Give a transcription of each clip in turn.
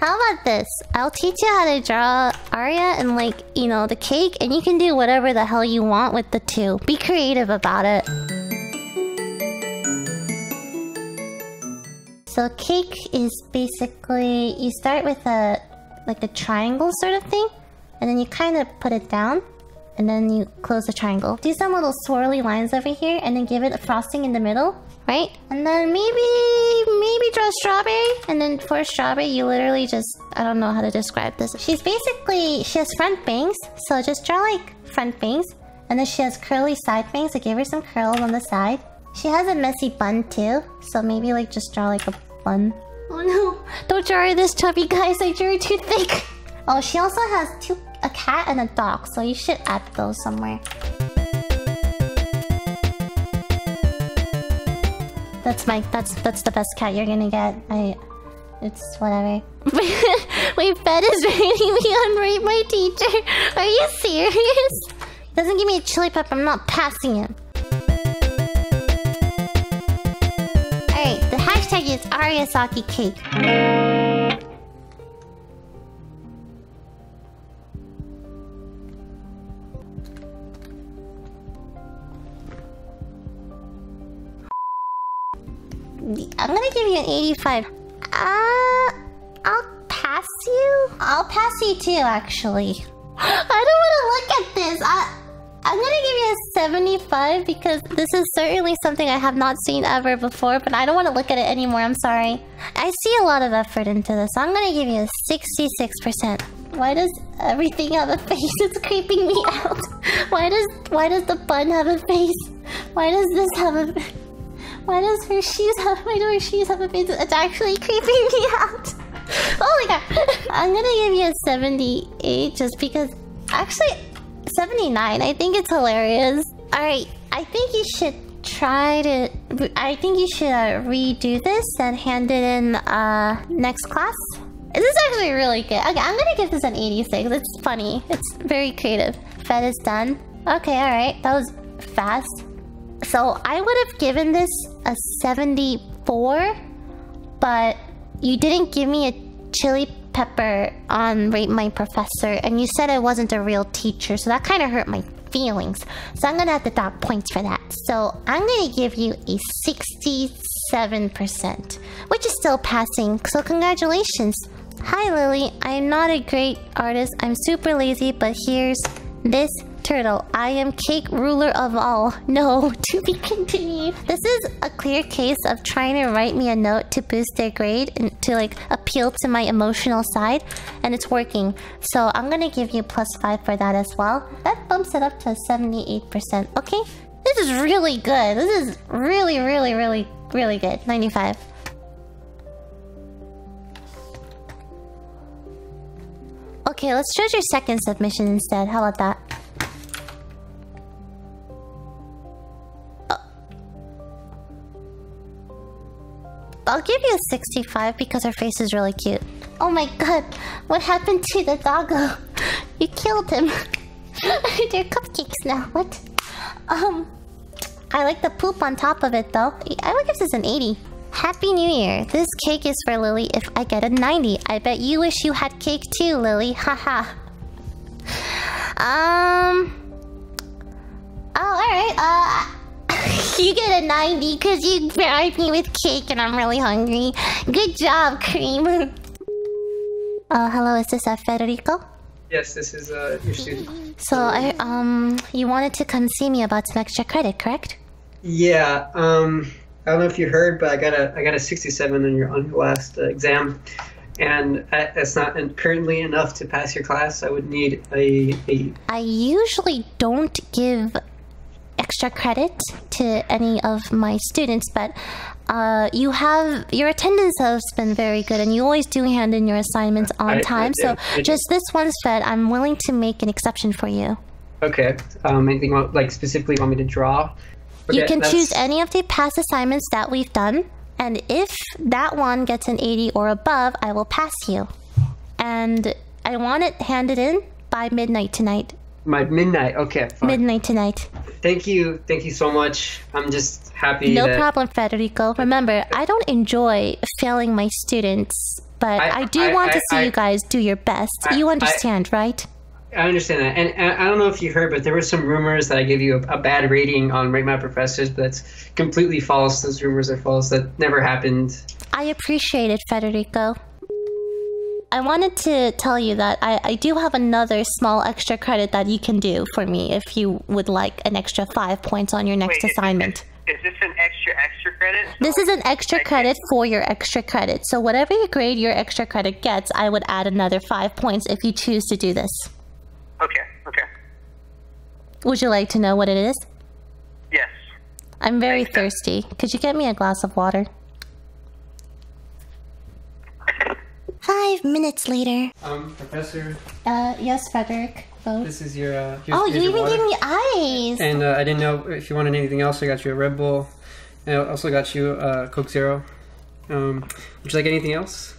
How about this? I'll teach you how to draw Aria and, like, you know, the cake, and you can do whatever the hell you want with the two. Be creative about it. So cake is basically, you start with a, like a triangle sort of thing, and then you kind of put it down, and then you close the triangle. Do some little swirly lines over here, and then give it a frosting in the middle, right? And then maybe draw a strawberry, and then for a strawberry, you literally just, I don't know how to describe this. She's basically, she has front bangs, so just draw like front bangs, and then she has curly side bangs, so give her some curls on the side. She has a messy bun too, so maybe like just draw like a bun. Oh no, don't draw her this chubby, guys, I drew her too thick. Oh, she also has a cat and a dog, so you should add those somewhere. That's the best cat you're gonna get. It's whatever. Wait, Fed is rating me on Rate My Teacher. Are you serious? Doesn't give me a chili pepper, I'm not passing him. Alright, the hashtag is AriasakiCake. I'm gonna give you an 85. I'll pass you? I'll pass you too, actually. I don't want to look at this. I'm gonna give you a 75 because this is certainly something I have not seen ever before, but I don't want to look at it anymore, I'm sorry. I see a lot of effort into this, so I'm gonna give you a 66%. Why does everything have a face? It's creeping me out. Why does the bun have a face? Why does this have a face? Why do her shoes have a face? It's actually creeping me out. Oh my god. I'm gonna give you a 78 just because... Actually, 79. I think it's hilarious. Alright, I think you should try to... I think you should redo this and hand it in next class. This is actually really good. Okay, I'm gonna give this an 86. It's funny. It's very creative. Fed is done. Okay, alright. That was fast. So I would have given this a 74, but you didn't give me a chili pepper on Rate My Professor, and you said I wasn't a real teacher, so that kind of hurt my feelings. So I'm gonna have to dock points for that. So I'm gonna give you a 67%, which is still passing, so congratulations. Hi Lily, I'm not a great artist, I'm super lazy, but here's this turtle. I am cake ruler of all. No, to be continued. This is a clear case of trying to write me a note to boost their grade and to like appeal to my emotional side, and it's working. So I'm gonna give you +5 for that as well. That bumps it up to a 78%. Okay, this is really good. This is really, really, really, really good. 95. Okay, let's choose your second submission instead. How about that? I'll give you a 65 because her face is really cute. Oh my god, what happened to the doggo? You killed him. They're cupcakes now, what? I like the poop on top of it though. I would give this an 80. Happy New Year. This cake is for Lily if I get a 90. I bet you wish you had cake too, Lily. Haha. Oh, alright. You get a 90 because you bribed me with cake and I'm really hungry. Good job, Cream. Hello, is this Federico? Yes, this is your student. So, you wanted to come see me about some extra credit, correct? Yeah, I don't know if you heard, but I got a 67 on your last exam. And that's not currently enough to pass your class. I would need a... I usually don't give extra credit to any of my students, but your attendance has been very good, and you always do hand in your assignments on time. So just this once, Fed, I'm willing to make an exception for you. Okay. Anything like specifically want me to draw? Okay, you can choose any of the past assignments that we've done, and if that one gets an 80 or above, I will pass you. And I want it handed in by midnight tonight. My midnight, okay. Fine. Midnight tonight. Thank you so much. I'm just happy. No problem, Federico. Remember, I don't enjoy failing my students But I do want to see you guys do your best. You understand, right? I understand that. And I don't know if you heard, but there were some rumors that I gave you a bad rating on Rate My Professors, but that's completely false. Those rumors are false. That never happened. I appreciate it, Federico. I wanted to tell you that I do have another small extra credit that you can do for me if you would like an extra 5 points on your next assignment. Is this an extra credit? This is an extra credit for your extra credit. So whatever your grade your extra credit gets, I would add another 5 points if you choose to do this. Okay, okay. Would you like to know what it is? Yes. I'm very thirsty. Could you get me a glass of water? 5 minutes later. Professor? Yes, Frederick. Both. This is your, oh, you even gave me ice! And, I didn't know if you wanted anything else. I got you a Red Bull. And I also got you, Coke Zero. Would you like anything else?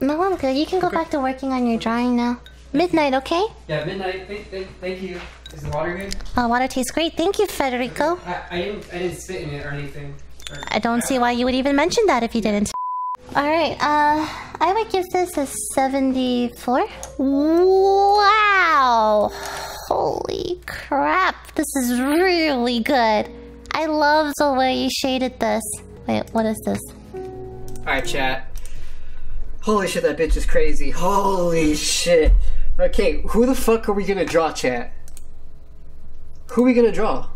No, I'm good. You can go back to working on your drawing now. Midnight, okay? Yeah, midnight. Thank you. Is the water good? Water tastes great. Thank you, Federico. I didn't spit in it or anything. I don't see why you would even mention that if you didn't. Alright, I would give this a 74. Wow! Holy crap, this is really good. I love the way you shaded this. Wait, what is this? Alright, chat. Holy shit, that bitch is crazy. Holy shit. Okay, who the fuck are we gonna draw, chat? Who are we gonna draw?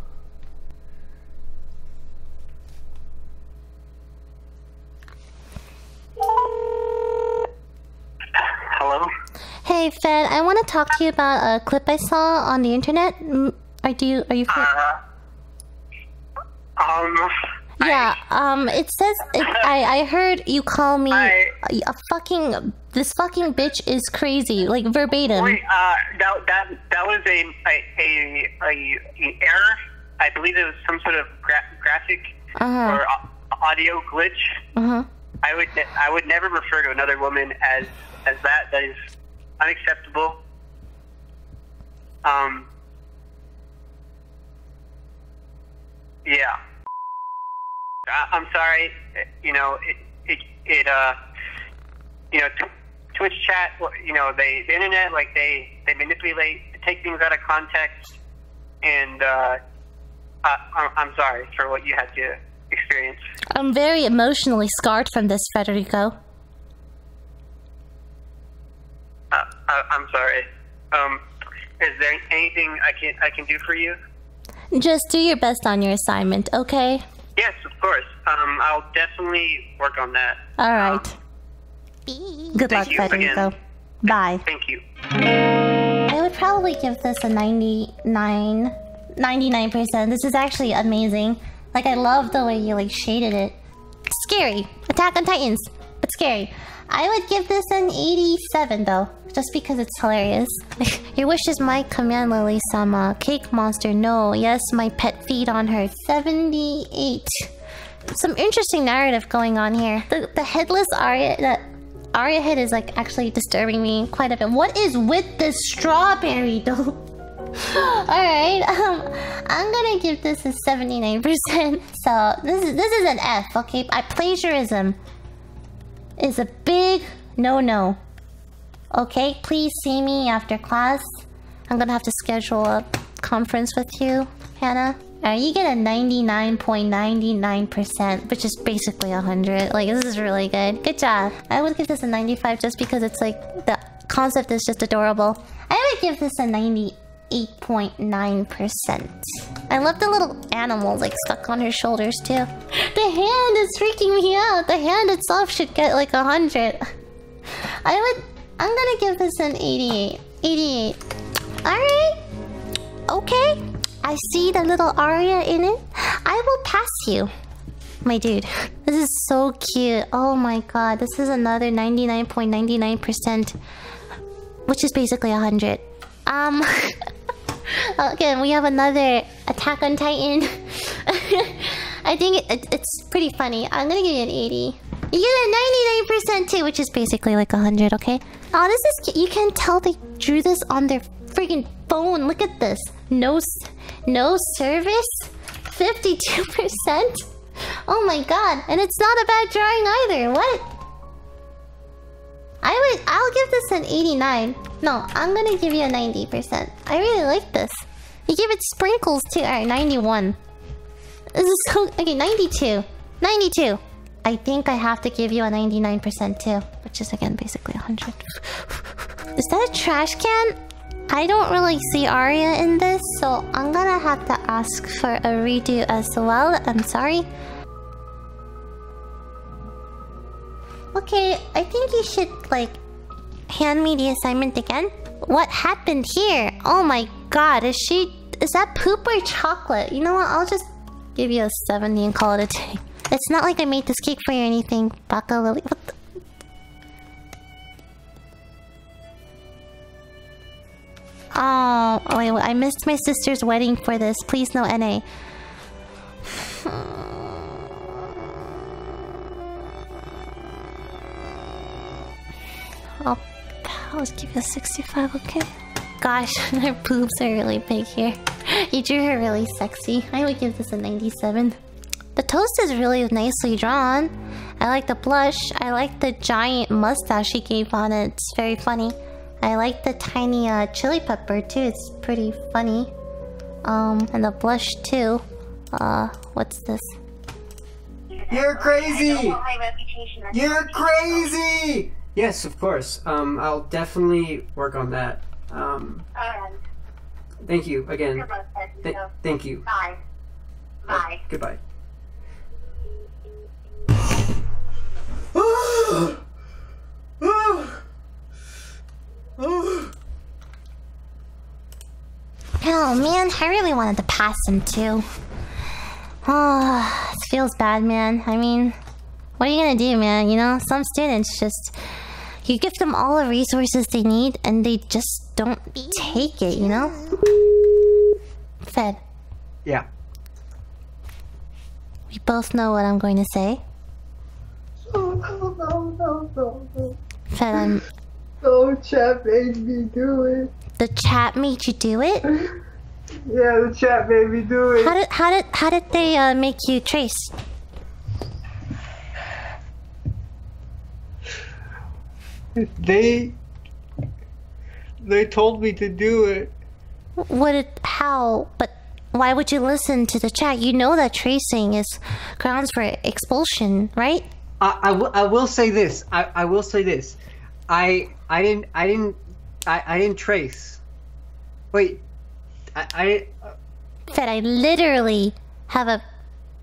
Hello? Hey, Fed, I want to talk to you about a clip I saw on the internet. Are you yeah, it says... I heard you call me a fucking... This fucking bitch is crazy, like verbatim. Wait, that was an error. I believe it was some sort of graphic or audio glitch. I would never refer to another woman as that. That is unacceptable. Yeah. I'm sorry. You know, you know, Twitch chat, you know, the internet, like they manipulate, they take things out of context, and I'm sorry for what you had to experience. I'm very emotionally scarred from this, Federico. I'm sorry. Is there anything I can do for you? Just do your best on your assignment, okay? Yes, of course. I'll definitely work on that. All right. Good luck, Federico. Bye. Thank you. I would probably give this a 99. 99%. This is actually amazing. Like, I love the way you, like, shaded it. Scary. Attack on Titans. But scary. I would give this an 87, though. Just because it's hilarious. Your wish is my command, Lily-sama. Cake monster, no. Yes, my pet feed on her. 78. Some interesting narrative going on here. The headless Aria... That Aria head is, like, actually disturbing me quite a bit. What is with this strawberry, though? Alright, I'm gonna give this a 79%. So, this is an F, okay? Plagiarism is a big no-no. Okay, please see me after class. I'm gonna have to schedule a conference with you, Hannah. Alright, you get a 99.99%, which is basically 100. Like, this is really good. Good job. I would give this a 95 just because it's like, the concept is just adorable. I would give this a 98.9%. I love the little animal, like, stuck on her shoulders, too. The hand is freaking me out! The hand itself should get, like, 100. I'm gonna give this an 88. 88. Alright. Okay. I see the little Aria in it. I will pass you, my dude. This is so cute. Oh my god. This is another 99.99%. Which is basically 100. Again, we have another Attack on Titan. I think it's pretty funny. I'm gonna give you an 80. You get a 99% too, which is basically like 100, okay? Oh, this is cute. You can tell they drew this on their freaking phone. Look at this. No service? 52%? Oh my god. And it's not a bad drawing either. What? I'll give this an 89. No, I'm gonna give you a 90%. I really like this. You give it sprinkles too. Alright, 91. This is so... Okay, 92. 92. I think I have to give you a 99% too. Which is, again, basically 100. Is that a trash can? I don't really see Aria in this, so I'm gonna have to ask for a redo as well. I'm sorry. Okay, I think you should, like, hand me the assignment again. What happened here? Oh my god, is she... Is that poop or chocolate? You know what, I'll just give you a 70 and call it a day. It's not like I made this cake for you or anything, Baka Lily. What the... Oh, wait, I missed my sister's wedding for this. Please, no NA. I'll just give you a 65, okay? Gosh, her boobs are really big here. You drew her really sexy. I would give this a 97. The toast is really nicely drawn. I like the blush. I like the giant mustache she gave on it. It's very funny. I like the tiny chili pepper too, it's pretty funny. And the blush too. What's this? You're crazy! You're crazy! Yes, of course. I'll definitely work on that. Thank you again. Thank you. Bye. Bye. Goodbye. Oh man, I really wanted to pass him too. Oh, this feels bad, man. I mean, what are you gonna do, man? You know, some students just... You give them all the resources they need and they just don't take it, you know? Fed. Yeah. We both know what I'm going to say. Fed, I'm... The chat made me do it. The chat made you do it? Yeah, the chat made me do it. How did they make you trace? They told me to do it. How? But why would you listen to the chat? You know that tracing is grounds for expulsion, right? I will say this. I will say this. I didn't trace. Wait, Fed, I literally have a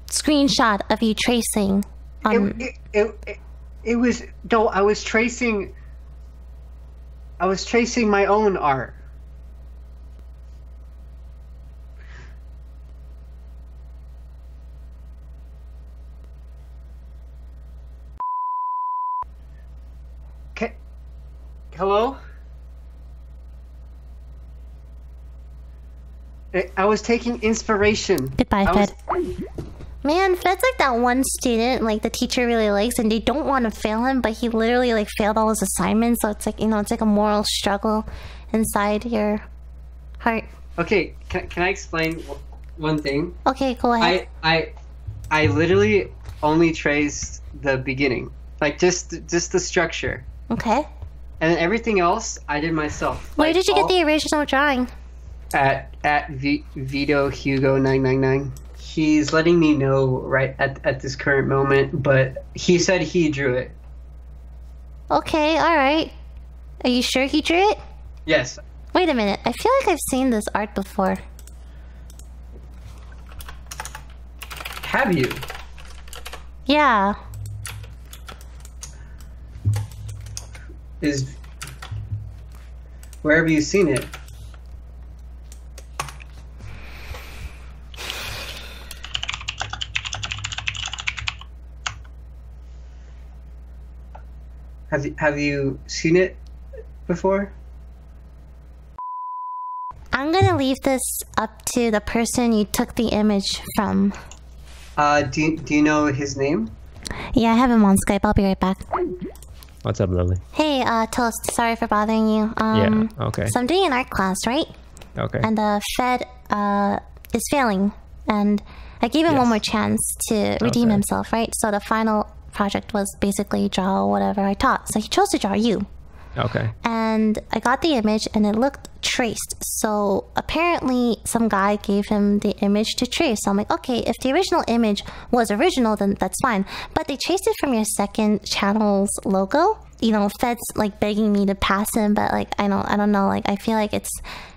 screenshot of you tracing. It was no, I was tracing my own art. Hello? I was taking inspiration. Goodbye, Fed. Man, Fed's like that one student, like the teacher really likes, and they don't want to fail him, but he literally like failed all his assignments. So it's like, you know, it's like a moral struggle inside your heart. Okay, can I explain one thing? Okay, go ahead. I literally only traced the beginning, like just the structure. Okay. And then everything else, I did myself. Where did you get the original drawing? At Vito Hugo 999. He's letting me know right at this current moment, but he said he drew it. Okay, alright. Are you sure he drew it? Yes. Wait a minute. I feel like I've seen this art before. Have you? Yeah. Is where have you seen it? Have you seen it before? I'm gonna leave this up to the person you took the image from. Do you know his name? Yeah, I have him on Skype. I'll be right back. What's up, Lily? Hey, Toast, sorry for bothering you. Yeah, okay. So I'm doing an art class, right? Okay. And Fed is failing. And I gave him one more chance to redeem himself, right? So the final project was basically draw whatever I taught. So he chose to draw you. Okay. And I got the image and it looked traced. So apparently some guy gave him the image to trace. So I'm like, okay, if the original image was original, then that's fine. But they traced it from your second channel's logo. You know, Fed's like begging me to pass him, but like, I don't know. Like, I feel like it's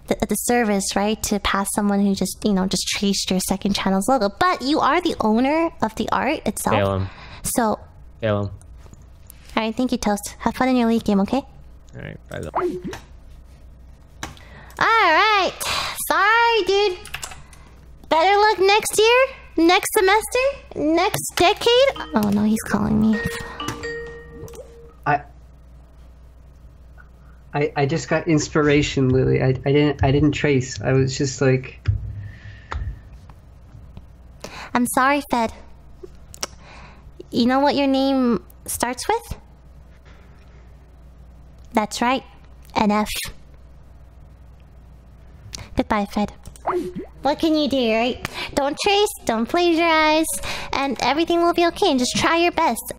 the service, right? To pass someone who just, you know, just traced your second channel's logo. But you are the owner of the art itself. Fail him. So. Fail him. All right. Thank you, Toast. Have fun in your league game, okay? All right, bye. All right, sorry, dude. Better luck next year, next semester, next decade. Oh no, he's calling me. I just got inspiration, Lily. I didn't trace. I was just like. I'm sorry, Fed. You know what your name starts with? That's right, NF. Goodbye, Fed. What can you do, right? Don't trace, don't plagiarize, and everything will be okay. Just try your best.